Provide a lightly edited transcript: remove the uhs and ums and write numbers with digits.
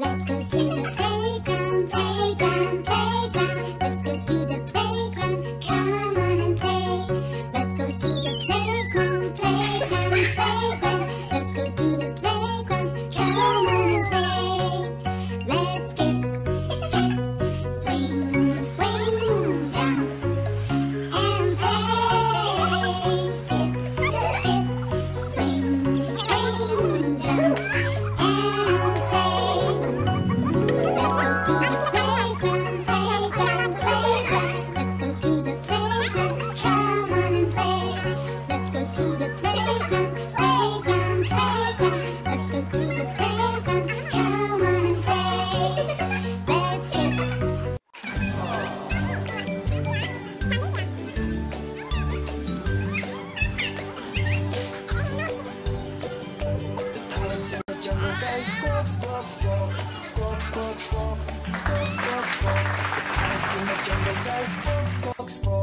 Let's go to the playground, playground, playground. Let's go to the playground, come on and play. Let's go to the playground, playground, playground. Let's go to the playground, come on and play. Let's skip, skip, swing, swing, jump and play. Skip, skip, swing, swing, jump and play. Squawk, squawk, squawk, squawk, squawk. Ants in the jungle go squawk, squawk, squawk.